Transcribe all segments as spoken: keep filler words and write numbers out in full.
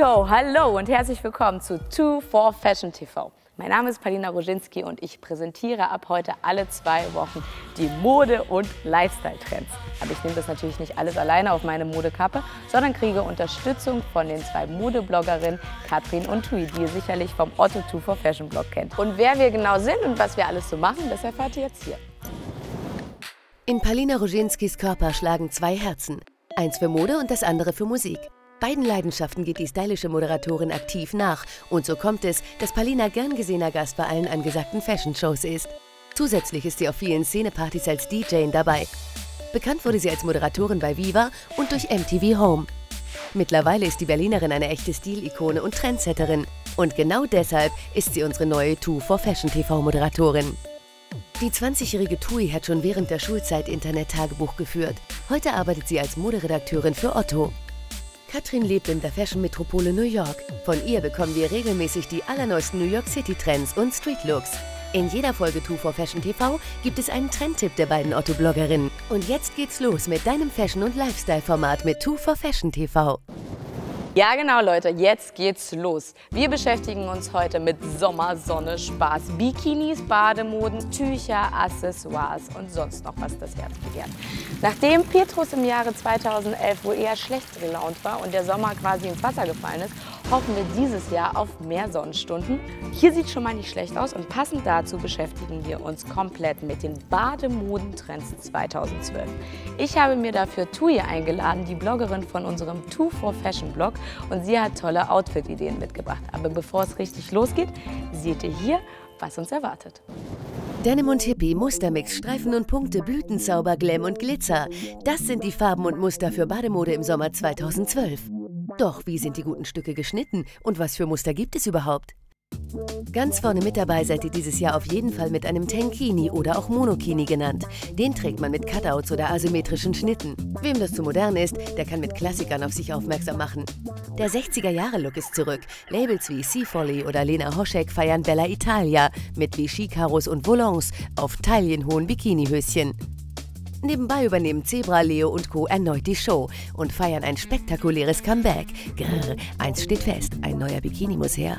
Yo, hallo und herzlich willkommen zu Two for Fashion T V. Mein Name ist Palina Rojinski und ich präsentiere ab heute alle zwei Wochen die Mode- und Lifestyle-Trends. Aber ich nehme das natürlich nicht alles alleine auf meine Modekappe, sondern kriege Unterstützung von den zwei Modebloggerinnen Kathrin und Thuy, die ihr sicherlich vom Otto Two for Fashion Blog kennt. Und wer wir genau sind und was wir alles so machen, das erfahrt ihr jetzt hier. In Palina Rojinskis Körper schlagen zwei Herzen. Eins für Mode und das andere für Musik. Beiden Leidenschaften geht die stylische Moderatorin aktiv nach und so kommt es, dass Palina gern gesehener Gast bei allen angesagten Fashion-Shows ist. Zusätzlich ist sie auf vielen Szenepartys als D J dabei. Bekannt wurde sie als Moderatorin bei Viva und durch M T V Home. Mittlerweile ist die Berlinerin eine echte Stilikone und Trendsetterin. Und genau deshalb ist sie unsere neue Two for Fashion T V-Moderatorin. Die zwanzigjährige Thuy hat schon während der Schulzeit Internet-Tagebuch geführt. Heute arbeitet sie als Moderedakteurin für Otto. Kathrin lebt in der Fashion-Metropole New York. Von ihr bekommen wir regelmäßig die allerneuesten New York City-Trends und Street-Looks. In jeder Folge Two for Fashion T V gibt es einen Trendtipp der beiden Otto-Bloggerinnen. Und jetzt geht's los mit deinem Fashion- und Lifestyle-Format mit Two for Fashion T V. Ja genau Leute, jetzt geht's los. Wir beschäftigen uns heute mit Sommer, Sonne, Spaß, Bikinis, Bademoden, Tücher, Accessoires und sonst noch was das Herz begehrt. Nachdem Petrus im Jahre zweitausendelf wohl eher schlecht gelaunt war und der Sommer quasi ins Wasser gefallen ist, hoffen wir dieses Jahr auf mehr Sonnenstunden. Hier sieht schon mal nicht schlecht aus und passend dazu beschäftigen wir uns komplett mit den Bademodentrends zweitausendzwölf. Ich habe mir dafür Thuy eingeladen, die Bloggerin von unserem Two for Fashion Blog. Und sie hat tolle Outfit-Ideen mitgebracht. Aber bevor es richtig losgeht, seht ihr hier, was uns erwartet. Denim und Hippie, Mustermix, Streifen und Punkte, Blütenzauber, Glam und Glitzer. Das sind die Farben und Muster für Bademode im Sommer zweitausendzwölf. Doch wie sind die guten Stücke geschnitten und was für Muster gibt es überhaupt? Ganz vorne mit dabei seid ihr dieses Jahr auf jeden Fall mit einem Tankini oder auch Monokini genannt. Den trägt man mit Cutouts oder asymmetrischen Schnitten. Wem das zu modern ist, der kann mit Klassikern auf sich aufmerksam machen. Der sechziger-Jahre-Look ist zurück. Labels wie Sea Folly oder Lena Hoschek feiern Bella Italia mit Vichy-Karos und Volants auf taillenhohen Bikinihöschen. Nebenbei übernehmen Zebra, Leo und Co. erneut die Show und feiern ein spektakuläres Comeback. Grrr, eins steht fest, ein neuer Bikini muss her.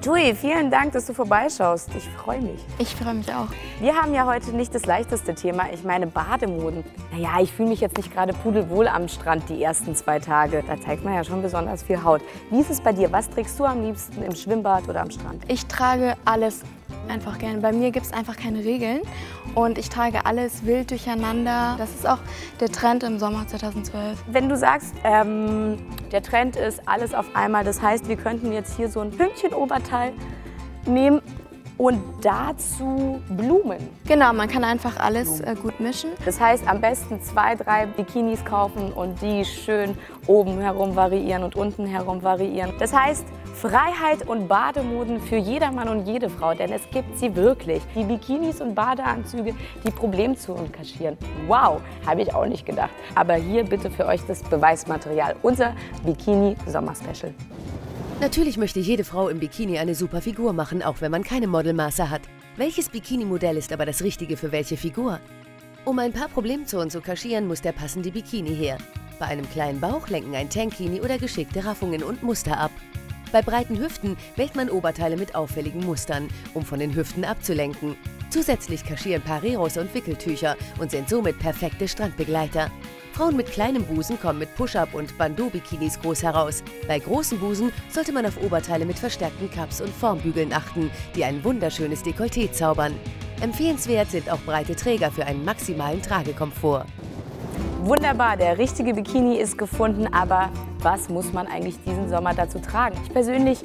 Thuy, vielen Dank, dass du vorbeischaust. Ich freue mich. Ich freue mich auch. Wir haben ja heute nicht das leichteste Thema. Ich meine Bademoden. Naja, ich fühle mich jetzt nicht gerade pudelwohl am Strand die ersten zwei Tage. Da zeigt man ja schon besonders viel Haut. Wie ist es bei dir? Was trägst du am liebsten im Schwimmbad oder am Strand? Ich trage alles einfach gerne. Bei mir gibt es einfach keine Regeln. Und ich trage alles wild durcheinander. Das ist auch der Trend im Sommer zweitausendzwölf. Wenn du sagst, ähm, der Trend ist alles auf einmal, das heißt, wir könnten jetzt hier so ein Pünktchen-Oberteil nehmen und dazu Blumen. Genau, man kann einfach alles äh, gut mischen. Das heißt, am besten zwei, drei Bikinis kaufen und die schön oben herum variieren und unten herum variieren. Das heißt, Freiheit und Bademoden für jedermann und jede Frau, denn es gibt sie wirklich. Die Bikinis und Badeanzüge, die Problemzonen kaschieren. Wow, habe ich auch nicht gedacht. Aber hier bitte für euch das Beweismaterial, unser Bikini-Sommer-Special. Natürlich möchte jede Frau im Bikini eine super Figur machen, auch wenn man keine Modelmaße hat. Welches Bikini-Modell ist aber das Richtige für welche Figur? Um ein paar Problemzonen zu kaschieren, muss der passende Bikini her. Bei einem kleinen Bauch lenken ein Tankini oder geschickte Raffungen und Muster ab. Bei breiten Hüften wählt man Oberteile mit auffälligen Mustern, um von den Hüften abzulenken. Zusätzlich kaschieren Pareros und Wickeltücher und sind somit perfekte Strandbegleiter. Frauen mit kleinem Busen kommen mit Push-Up- und Bandeau-Bikinis groß heraus. Bei großen Busen sollte man auf Oberteile mit verstärkten Cups und Formbügeln achten, die ein wunderschönes Dekolleté zaubern. Empfehlenswert sind auch breite Träger für einen maximalen Tragekomfort. Wunderbar, der richtige Bikini ist gefunden, aber was muss man eigentlich diesen Sommer dazu tragen? Ich persönlich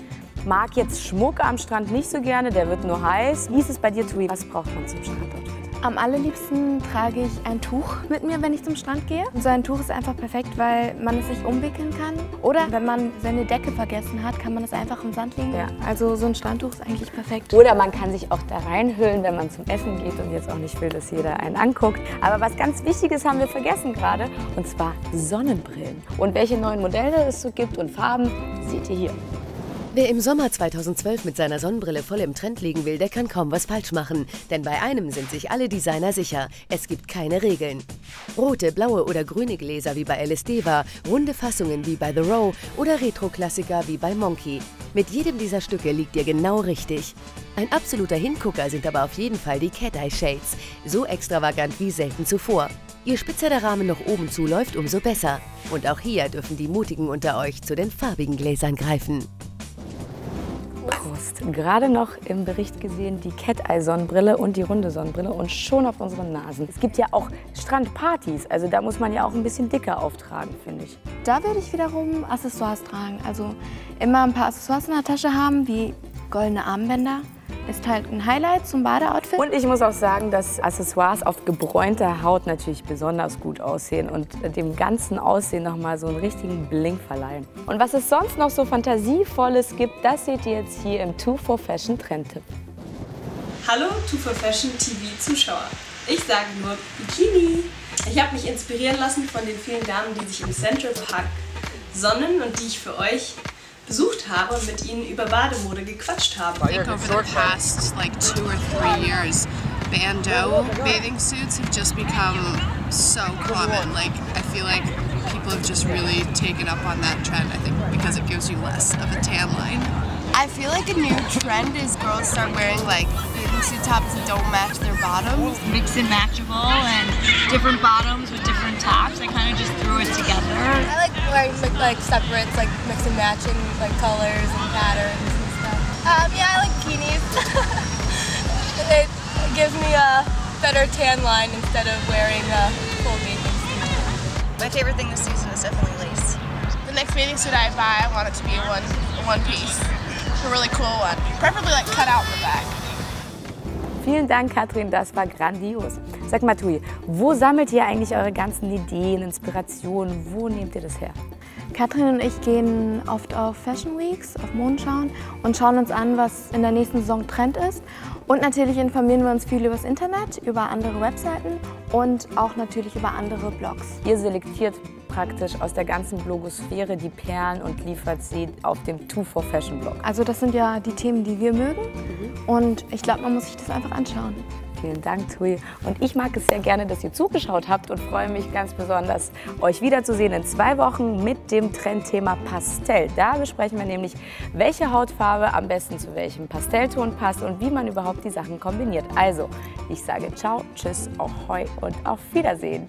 mag jetzt Schmuck am Strand nicht so gerne, der wird nur heiß. Wie ist es bei dir, Thuy? Was braucht man zum Strandoutfit? Am allerliebsten trage ich ein Tuch mit mir, wenn ich zum Strand gehe. Und so ein Tuch ist einfach perfekt, weil man es sich umwickeln kann. Oder wenn man seine Decke vergessen hat, kann man es einfach im Sand legen. Ja. Also so ein Strandtuch ist eigentlich perfekt. Oder man kann sich auch da reinhüllen, wenn man zum Essen geht und jetzt auch nicht will, dass jeder einen anguckt. Aber was ganz Wichtiges haben wir vergessen gerade, und zwar Sonnenbrillen. Und welche neuen Modelle es so gibt und Farben, seht ihr hier. Wer im Sommer zweitausendzwölf mit seiner Sonnenbrille voll im Trend liegen will, der kann kaum was falsch machen. Denn bei einem sind sich alle Designer sicher, es gibt keine Regeln. Rote, blaue oder grüne Gläser wie bei L S D war, runde Fassungen wie bei The Row oder Retro-Klassiker wie bei Monkey. Mit jedem dieser Stücke liegt ihr genau richtig. Ein absoluter Hingucker sind aber auf jeden Fall die Cat-Eye-Shades. So extravagant wie selten zuvor. Je spitzer der Rahmen nach oben zuläuft, umso besser. Und auch hier dürfen die Mutigen unter euch zu den farbigen Gläsern greifen. Prost. Gerade noch im Bericht gesehen die Cat-Eye-Sonnenbrille und die runde Sonnenbrille und schon auf unseren Nasen. Es gibt ja auch Strandpartys, also da muss man ja auch ein bisschen dicker auftragen, finde ich. Da würde ich wiederum Accessoires tragen, also immer ein paar Accessoires in der Tasche haben, wie goldene Armbänder. Ist halt ein Highlight zum Badeoutfit. Und ich muss auch sagen, dass Accessoires auf gebräunter Haut natürlich besonders gut aussehen und dem ganzen Aussehen nochmal so einen richtigen Blink verleihen. Und was es sonst noch so Fantasievolles gibt, das seht ihr jetzt hier im Two for Fashion Trendtipp. Hallo Two for Fashion T V Zuschauer. Ich sage nur Bikini. Ich habe mich inspirieren lassen von den vielen Damen, die sich im Central Park sonnen und die ich für euch besucht habe und mit ihnen über Bademode gequatscht habe. I think over the past like two or three years, Bandeau bathing suits have just become so common. Like I feel like people have just really taken up on that trend. I think because it gives you less of a tan line. I feel like a new trend is girls start wearing like bathing suit tops that don't match their bottoms. Mix and matchable and different bottoms with different tops. I kind of just threw it together. I like wearing like separates, like mix and matching like colors and patterns and stuff. Um, yeah, I like bikinis. It gives me a better tan line instead of wearing a full bathing suit. My favorite thing this season is definitely lace. The next bathing suit I buy, I want it to be one one piece. A really cool one. Preferably like cut out the back. Vielen Dank, Kathrin, das war grandios. Sag mal, Thuy, wo sammelt ihr eigentlich eure ganzen Ideen, Inspirationen? Wo nehmt ihr das her? Kathrin und ich gehen oft auf Fashion Weeks, auf Modenschauen und schauen uns an, was in der nächsten Saison Trend ist. Und natürlich informieren wir uns viel über das Internet, über andere Webseiten und auch natürlich über andere Blogs. Ihr selektiert praktisch aus der ganzen Blogosphäre die Perlen und liefert sie auf dem Two for Fashion Blog. Also das sind ja die Themen, die wir mögen, mhm, und ich glaube, man muss sich das einfach anschauen. Vielen Dank, Thuy. Und ich mag es sehr gerne, dass ihr zugeschaut habt und freue mich ganz besonders, euch wiederzusehen in zwei Wochen mit dem Trendthema Pastell. Da besprechen wir nämlich, welche Hautfarbe am besten zu welchem Pastellton passt und wie man überhaupt die Sachen kombiniert. Also, ich sage ciao, tschüss, ahoi und auf Wiedersehen.